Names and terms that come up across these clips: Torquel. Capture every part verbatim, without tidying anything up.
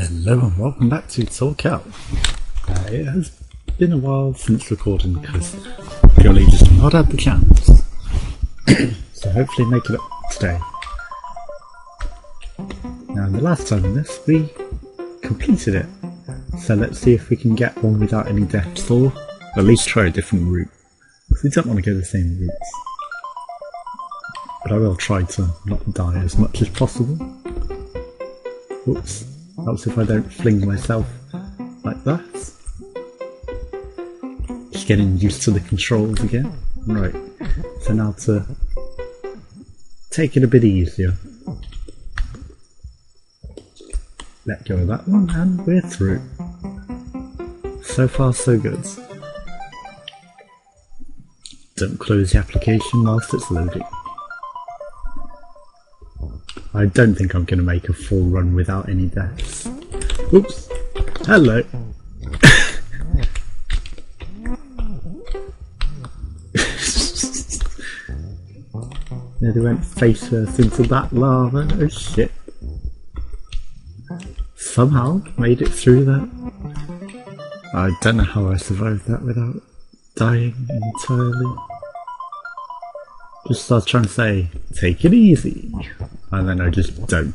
Hello and welcome back to Torquel. Uh, it has been a while since recording because purely just not had the chance. So hopefully make it up today. Now in the last time in this we completed it. So let's see if we can get one without any deaths or at least try a different route. Because we don't want to go the same routes. But I will try to not die as much as possible. Oops. Helps if I don't fling myself like that. Just getting used to the controls again. Right, so now to take it a bit easier. Let go of that one and we're through. So far so good. Don't close the application whilst it's loading. I don't think I'm going to make a full run without any deaths. Oops! Hello! Now they went face first into that lava. Oh shit. Somehow made it through that. I don't know how I survived that without dying entirely. Just I was trying to say, take it easy. And then I just don't.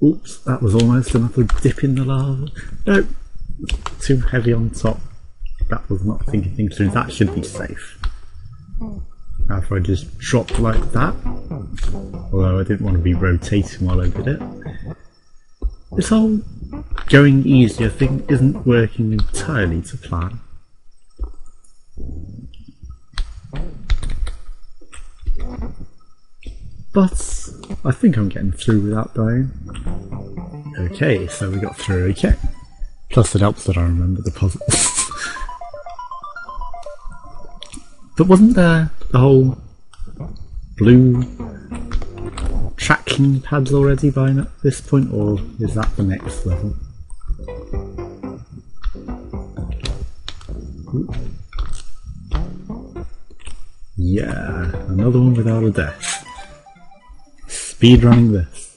Oops, that was almost another dip in the lava. Nope, too heavy on top. That was not thinking things through. That should be safe. Now if I just drop like that, although I didn't want to be rotating while I did it. This whole going easier thing isn't working entirely to plan. But I think I'm getting through without dying. Okay, so we got through okay. Plus it helps that I remember the puzzles. But wasn't there the whole blue traction pads already by this point, or is that the next level? Ooh. Yeah, another one without a death. Speedrunning this.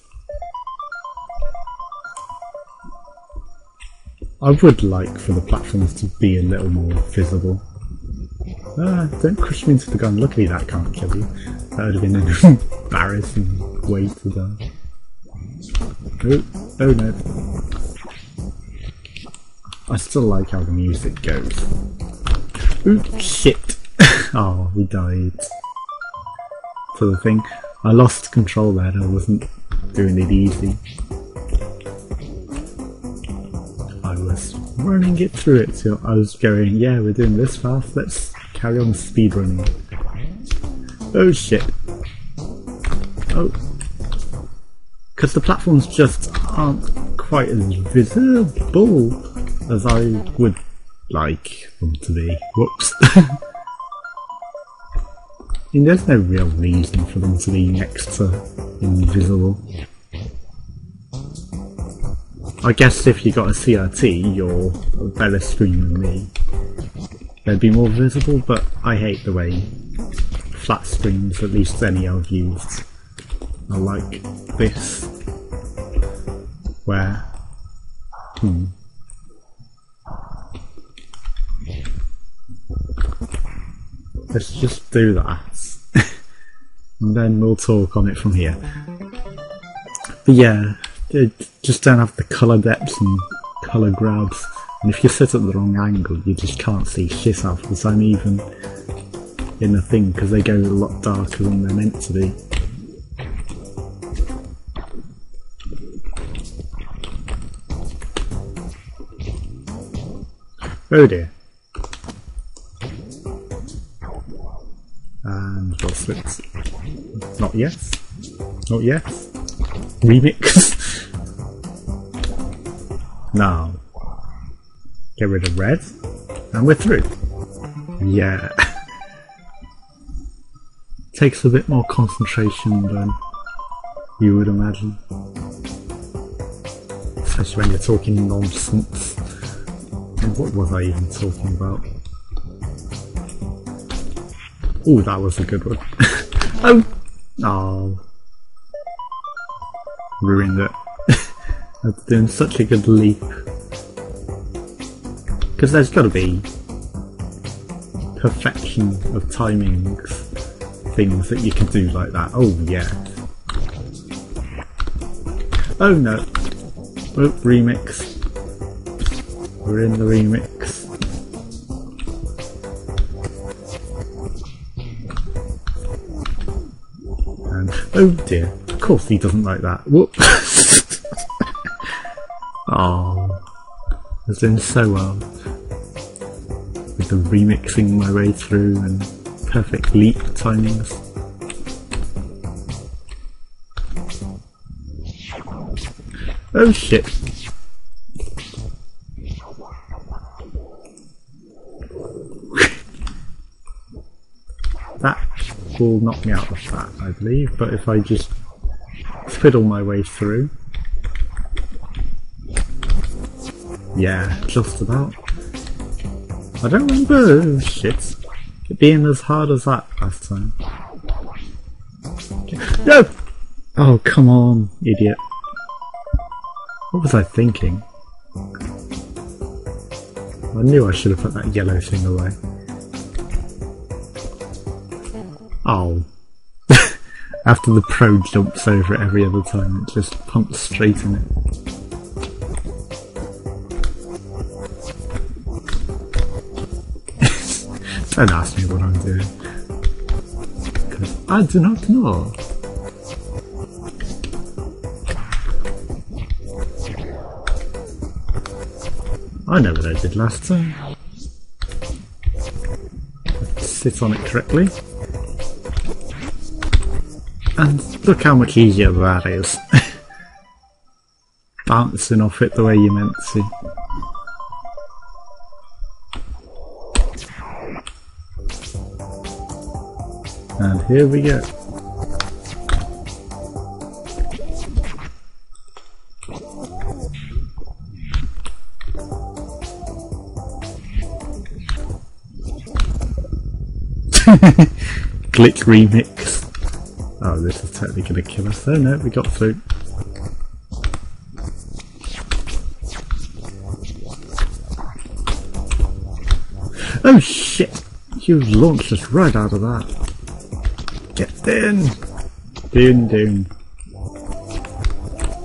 I would like for the platforms to be a little more visible. Ah, don't crush me into the gun. Luckily that can't kill you. That would have been an embarrassing way to die. Oh, oh no. I still like how the music goes. Oops, shit. Oh, we died. To the thing. I lost control there and I wasn't doing it easy. I was running it through it, so I was going, yeah, we're doing this fast, let's carry on speedrunning. Oh shit. Oh. Because the platforms just aren't quite as visible as I would like them to be. Whoops. I mean, there's no real reason for them to be next to invisible. I guess if you got a C R T, you're a better screen than me. They'd be more visible, but I hate the way flat screens, at least any I've used, are like this. Where... Hmm. Let's just do that, and then we'll talk on it from here. But yeah, just don't have the colour depths and colour grabs, and if you sit at the wrong angle you just can't see shit out of the time, even in the thing, because they go a lot darker than they're meant to be. Oh dear. And we'll switch. Not yet. Not yet. Remix. Now. Get rid of red. And we're through. Yeah. Takes a bit more concentration than you would imagine. Especially when you're talking nonsense. And what was I even talking about? Oh, that was a good one. Oh, oh, ruined it. After doing such a good leap. Because there's got to be perfection of timings, things that you can do like that. Oh yeah. Oh no. Oh, remix. We're in the remix. And oh dear, of course he doesn't like that. Whoop. Oh, I was doing so well with the remixing my way through and perfect leap timings. Oh shit. That will knock me out of that, I believe, but if I just fiddle my way through. Yeah, just about. I don't remember shit it being as hard as that last time. No! Oh, come on, idiot. What was I thinking? I knew I should have put that yellow thing away. Oh. After the pro jumps over it every other time, it just pumps straight in it. Don't ask me what I'm doing, because I do not know. I know what I did last time. Let's sit on it correctly. And look how much easier that is. Bouncing off it the way you meant to. And here we go. Click remix. Oh, this is totally gonna kill us. Oh no, we got through. Oh shit! You launched us right out of that. Get in! Doon doon.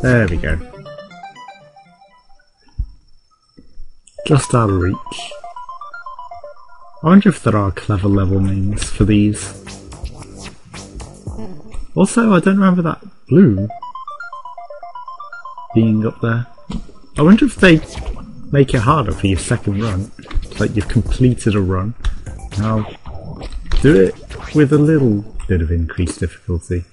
There we go. Just out of reach. I wonder if there are clever level names for these. Also, I don't remember that blue being up there. I wonder if they make it harder for your second run. It's like you've completed a run. Now, do it with a little bit of increased difficulty.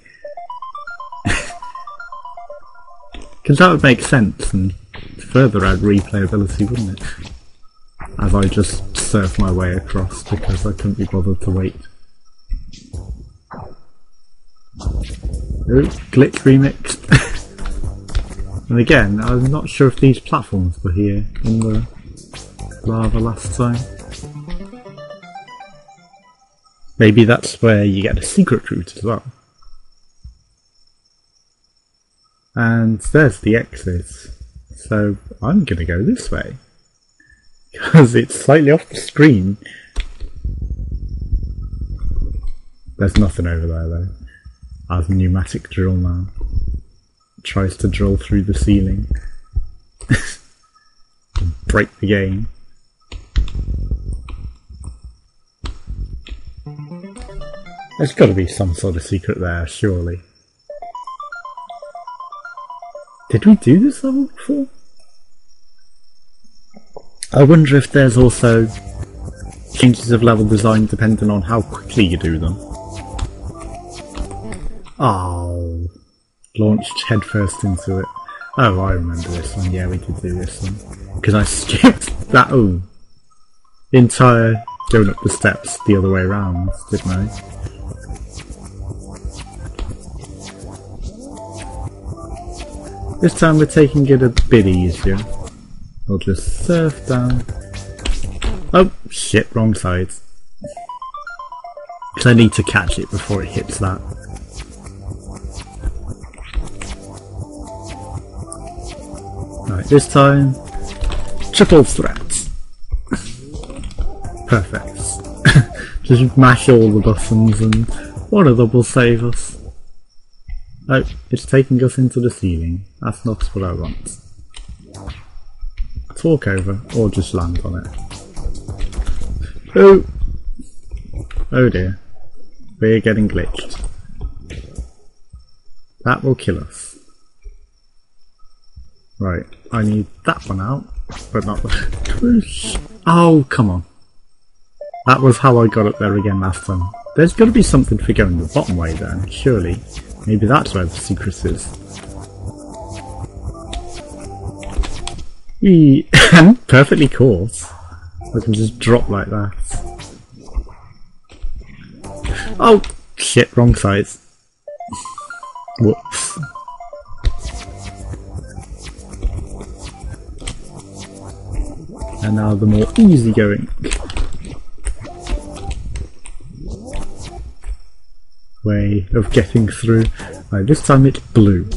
Because that would make sense and further add replayability, wouldn't it? As I just surf my way across because I couldn't be bothered to wait. Ooh, glitch remixed. And again, I'm not sure if these platforms were here in the lava last time. Maybe that's where you get a secret route as well. And there's the exit. So I'm gonna go this way. Because it's slightly off the screen. There's nothing over there though. As a pneumatic drill man tries to drill through the ceiling and break the game. There's got to be some sort of secret there, surely. Did we do this level before? I wonder if there's also changes of level design depending on how quickly you do them. Oh, launched headfirst into it. Oh, I remember this one. Yeah, we did do this one. Because I skipped that oh, entire going up the steps the other way around, didn't I? This time we're taking it a bit easier. I'll just surf down. Oh, shit, wrong side. Because I need to catch it before it hits that. Alright, this time, triple threats. Perfect. Just mash all the buttons and one of them will save us. Oh, it's taking us into the ceiling. That's not what I want. Talk over or just land on it. Oh! Oh dear. We're getting glitched. That will kill us. Right, I need that one out, but not the... Oh, come on. That was how I got up there again last time. There's got to be something for going the bottom way then, surely. Maybe that's where the secret is. Eee, perfectly caught. I can just drop like that. Oh, shit, wrong side. Whoops. And now the more easygoing. Way of getting through. Right, this time it's blue.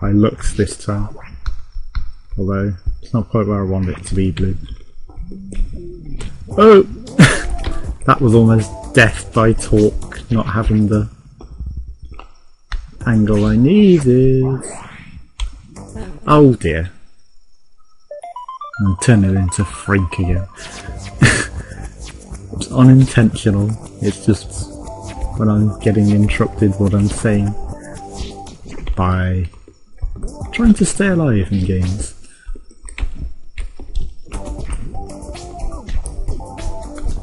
I looked this time. Although, it's not quite where I want it to be blue. Oh! That was almost death by torque, not having the angle I needed. Oh dear. And turn it into Frank again. It's unintentional, it's just when I'm getting interrupted what I'm saying by trying to stay alive in games.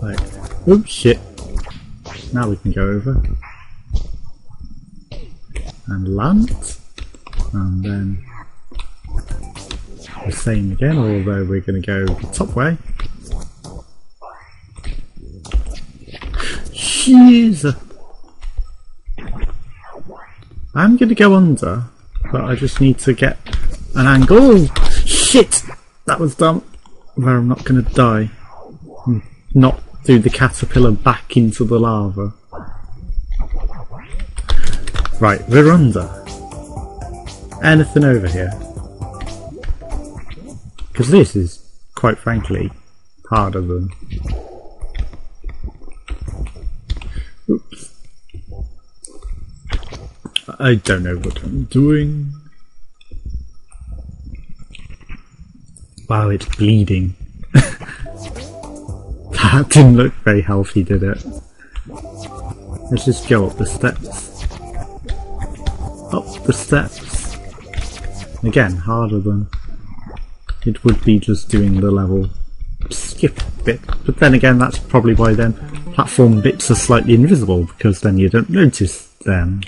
Like, oops, shit. Now we can go over and land, and then the same again, although we're going to go the top way. Jesus! I'm going to go under, but I just need to get an angle. Shit! That was dumb. Where I'm not going to die. I'm not do the caterpillar back into the lava. Right, we're under. Anything over here? Because this is, quite frankly, harder than... Oops. I don't know what I'm doing. Wow, it's bleeding. That didn't look very healthy, did it? Let's just go up the steps. Up the steps. Again, harder than it would be just doing the level skip bit. But then again, that's probably why then platform bits are slightly invisible, because then you don't notice them.